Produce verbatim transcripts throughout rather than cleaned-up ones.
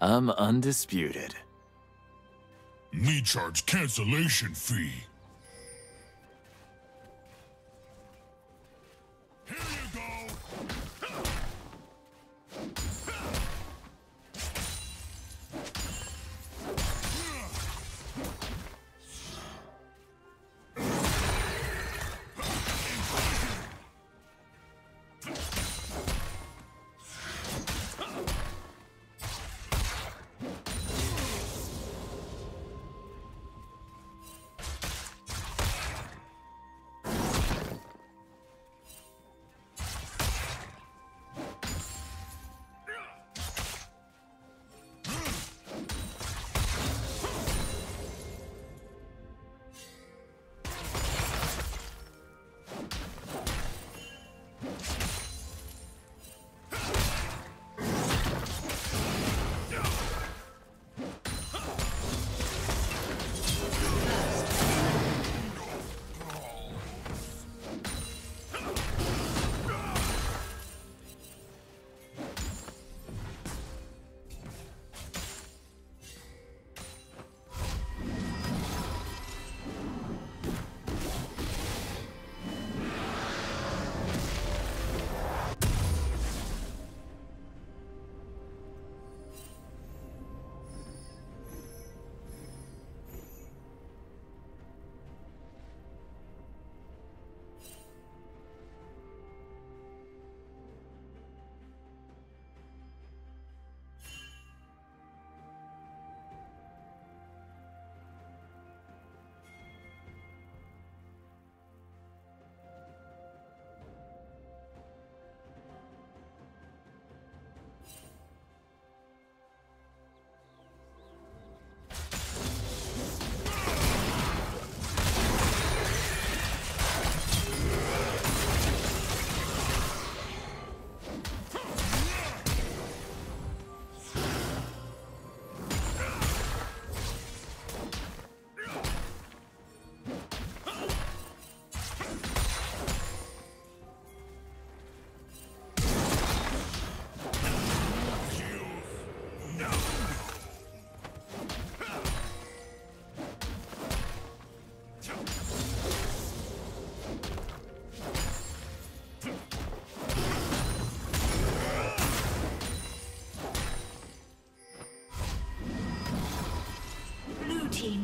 I'm undisputed. Me charge cancellation fee. Here you go!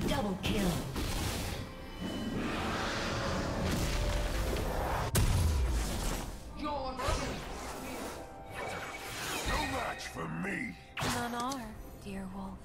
Double kill. You're no match for me. None are, dear wolf.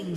Killing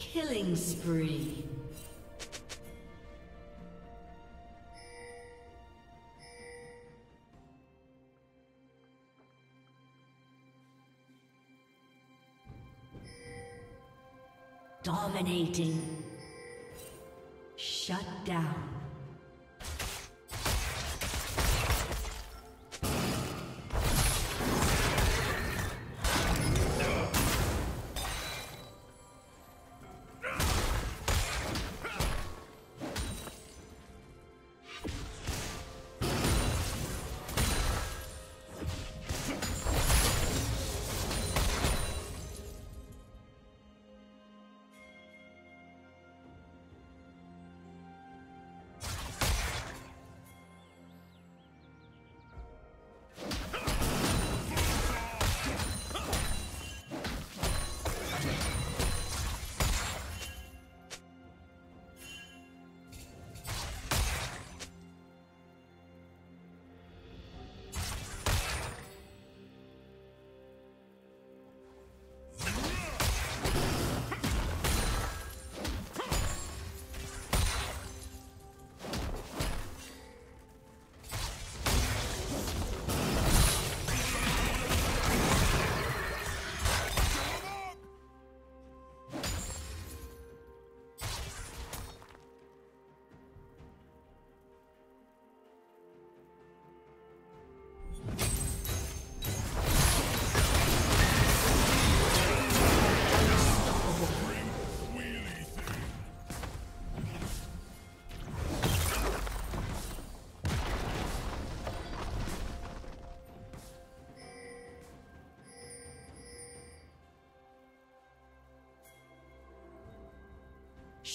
Killing spree. Dominating. Shut down.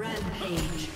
Rampage.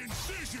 Incision!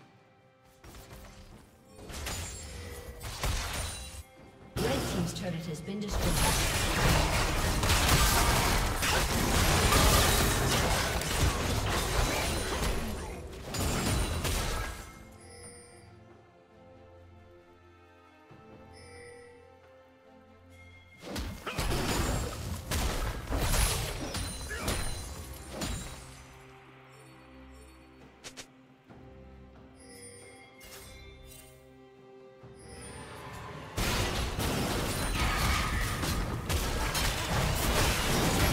This turret has been destroyed.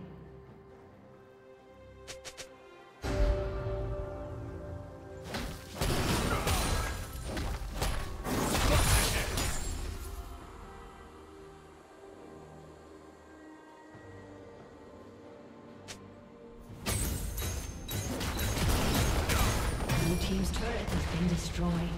Blue team's turret has been destroyed.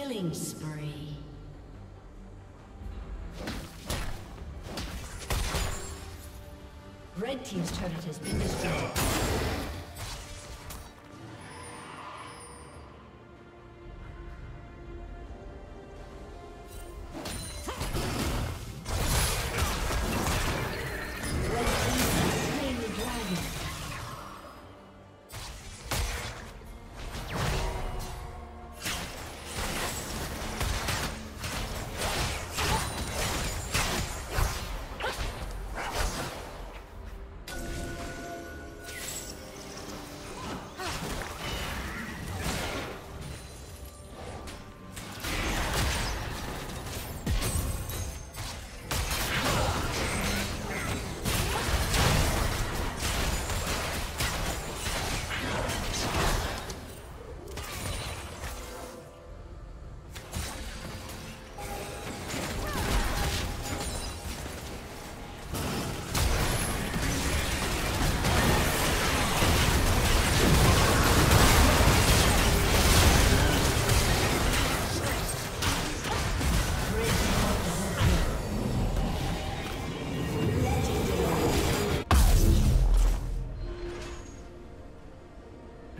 Killing spree. Red team's turret has been destroyed.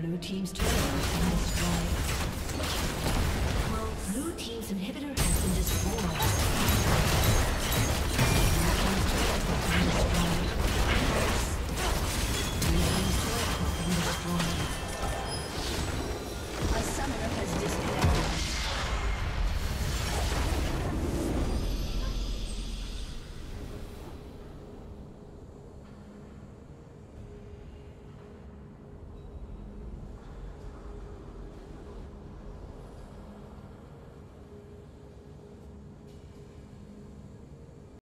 Blue team's turret has been destroyed.